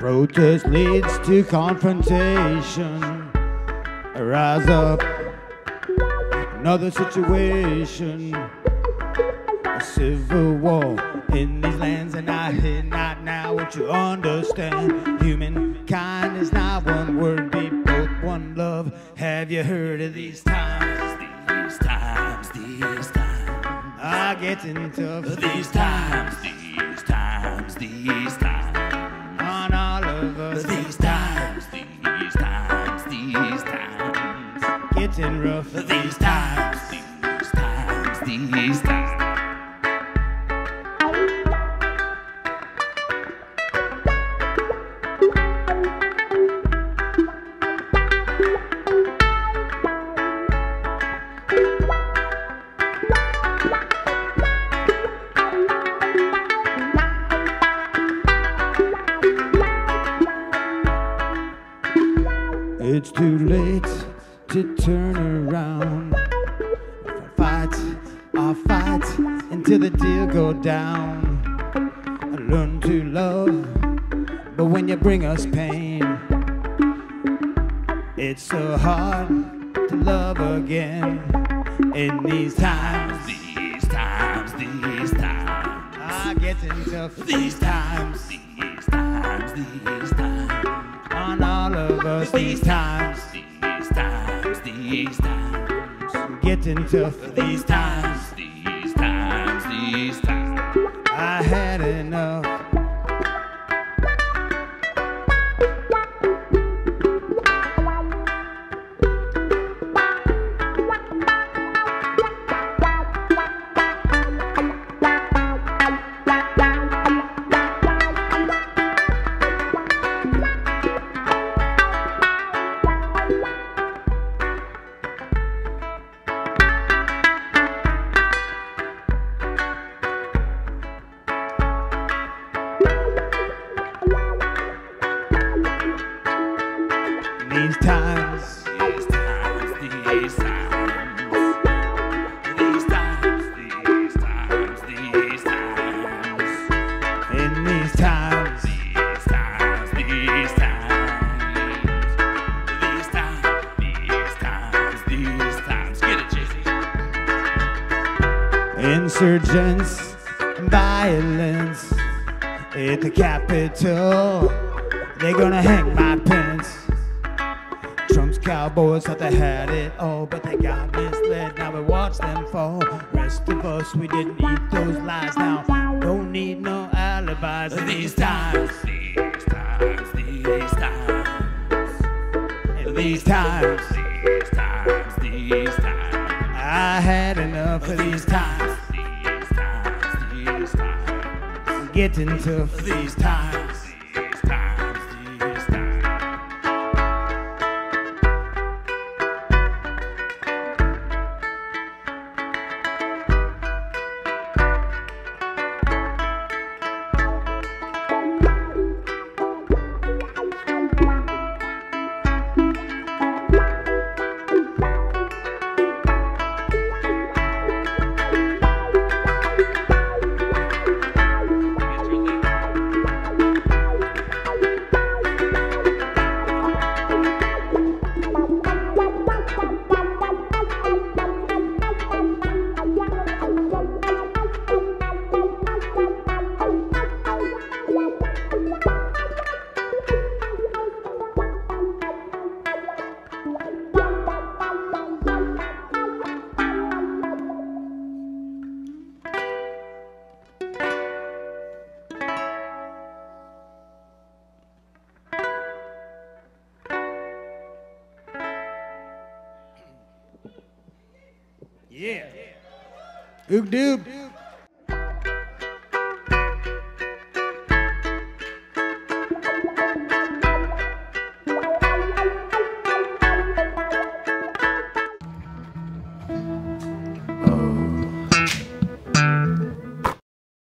Protest leads to confrontation. Rise up, another situation. A civil war in these lands, and I hear not now what you understand. Humankind is not one word, be both one love. Have you heard of these times? These times, these times are getting tough. These times, these times, these times. Getting rough these times, these times, these times. It's too late to turn around. I'll fight until the deal go down. I learn to love, but when you bring us pain, it's so hard to love again. In these times, these times, these times, I get into these times, these times, these times, on all of us. These times, these times, these times, getting tough. These times, these times, these times. I had enough. These times, these times, these times, these times, these times, these times, in these times, these times, these times, these times, these times, these times. Get it, Jay-Z. Insurgents and violence at the Capitol. They're gonna hang my pants. Trump's cowboys thought they had it all, but they got misled. Now we watch them fall. Rest of us, we didn't eat those lies. Now don't need no alibis. These times, these times, these times, these times, these times, these times. I had enough of these times. These times, these times, getting tough. These times. Yeah. UkeDoob.